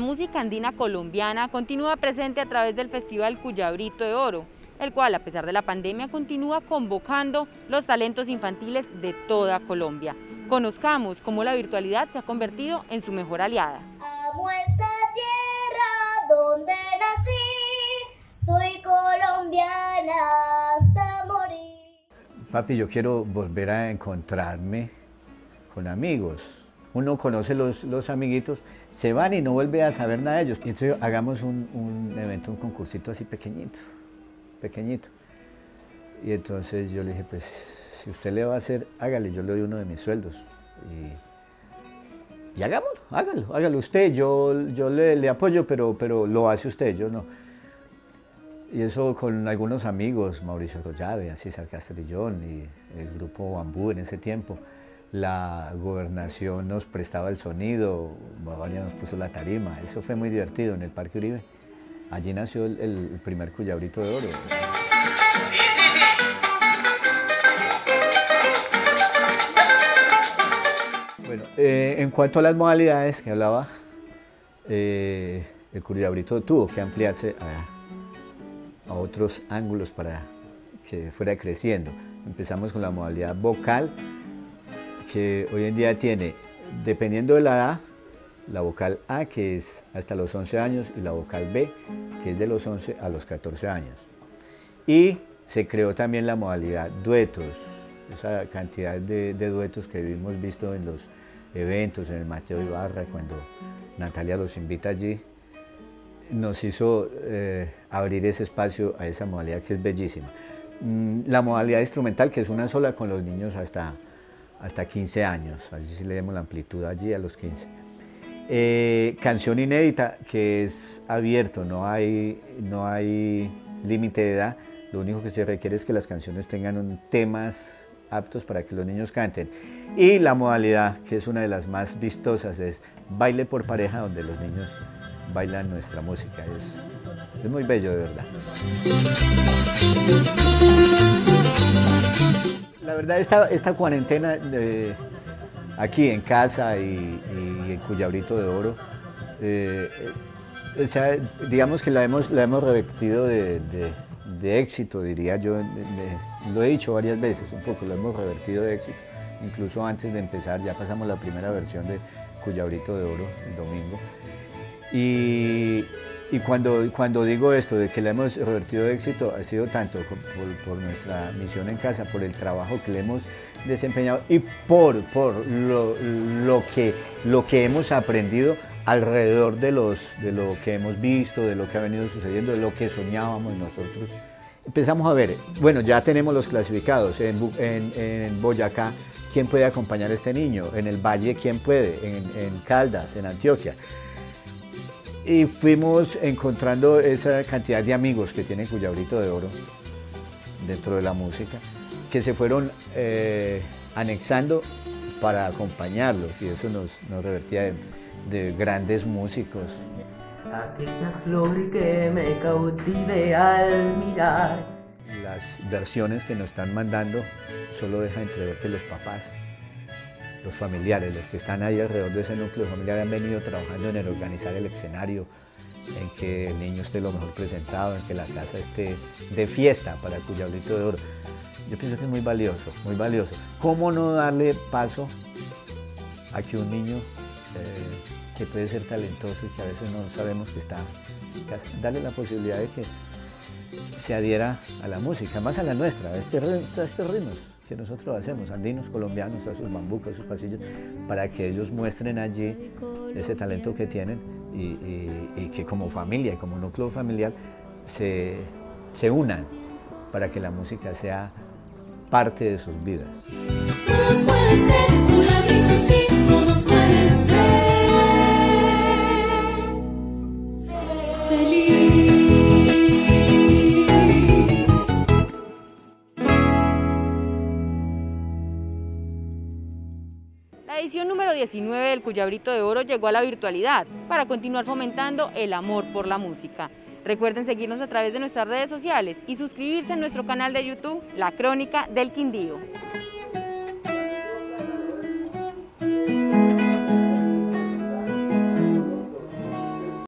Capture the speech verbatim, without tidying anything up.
la música andina colombiana continúa presente a través del Festival Cuyabrito de Oro, el cual, a pesar de la pandemia, continúa convocando los talentos infantiles de toda Colombia. Conozcamos cómo la virtualidad se ha convertido en su mejor aliada. Amo esta tierra donde nací, soy colombiana hasta morir. Papi, yo quiero volver a encontrarme con amigos. Uno conoce los, los amiguitos, se van y no vuelve a saber nada de ellos. Entonces hagamos un, un evento, un concursito así pequeñito, pequeñito. Y entonces yo le dije, pues si usted le va a hacer, hágale, yo le doy uno de mis sueldos. Y, y hagámoslo, hágalo, hágalo usted, yo, yo le, le apoyo, pero, pero lo hace usted, yo no. Y eso con algunos amigos, Mauricio Rollave, César Castrillón y el Grupo Bambú en ese tiempo. La gobernación nos prestaba el sonido, Bavaria nos puso la tarima, eso fue muy divertido en el Parque Uribe. Allí nació el, el primer Cuyabrito de Oro. Bueno, eh, en cuanto a las modalidades que hablaba, eh, el Cuyabrito tuvo que ampliarse a, a otros ángulos para que fuera creciendo. Empezamos con la modalidad vocal, que hoy en día tiene, dependiendo de la edad, la vocal A, que es hasta los once años, y la vocal B, que es de los once a los catorce años. Y se creó también la modalidad duetos, esa cantidad de, de duetos que hemos visto en los eventos, en el Mateo Ibarra, cuando Natalia los invita allí, nos hizo eh, abrir ese espacio a esa modalidad que es bellísima. La modalidad instrumental, que es una sola con los niños hasta... hasta quince años, así sí le damos la amplitud allí a los quince. Eh, canción inédita, que es abierto, no hay, no hay límite de edad, lo único que se requiere es que las canciones tengan un, temas aptos para que los niños canten. Y la modalidad, que es una de las más vistosas, es baile por pareja, donde los niños bailan nuestra música, es, es muy bello de verdad. La verdad, esta, esta cuarentena eh, aquí en casa y, y en Cuyabrito de Oro, eh, eh, o sea, digamos que la hemos, la hemos revestido de, de, de éxito, diría yo, de, de, lo he dicho varias veces un poco, lo hemos revertido de éxito. Incluso antes de empezar ya pasamos la primera versión de Cuyabrito de Oro el domingo. Y, y cuando, cuando digo esto, de que la hemos revertido de éxito, ha sido tanto por, por nuestra misión en casa, por el trabajo que le hemos desempeñado y por, por lo, lo, que, lo que hemos aprendido alrededor de, los, de lo que hemos visto, de lo que ha venido sucediendo, de lo que soñábamos nosotros. Empezamos a ver, bueno, ya tenemos los clasificados en, en, en Boyacá. ¿Quién puede acompañar a este niño? En el Valle, ¿quién puede? En, en Caldas, en Antioquia. Y fuimos encontrando esa cantidad de amigos que tiene Cuyabrito de Oro dentro de la música, que se fueron eh, anexando para acompañarlos, y eso nos, nos revertía de, de grandes músicos. Aquella flor que me cautive al mirar. Las versiones que nos están mandando solo deja entrever que los papás, los familiares, los que están ahí alrededor de ese núcleo familiar han venido trabajando en el organizar el escenario, en que el niño esté lo mejor presentado, en que la casa esté de fiesta para el Cuyabrito de Oro. Yo pienso que es muy valioso, muy valioso. ¿Cómo no darle paso a que un niño eh, que puede ser talentoso y que a veces no sabemos que está, darle la posibilidad de que se adhiera a la música, más a la nuestra, a, este, a estos ritmos que nosotros hacemos, andinos, colombianos, a sus bambucos, a sus pasillos, para que ellos muestren allí ese talento que tienen y, y, y que como familia, como núcleo familiar, se, se unan para que la música sea parte de sus vidas. Todos pueden ser un abrigo, sí, todos pueden ser feliz. La edición número diecinueve del Cuyabrito de Oro llegó a la virtualidad para continuar fomentando el amor por la música. Recuerden seguirnos a través de nuestras redes sociales y suscribirse a nuestro canal de YouTube, La Crónica del Quindío.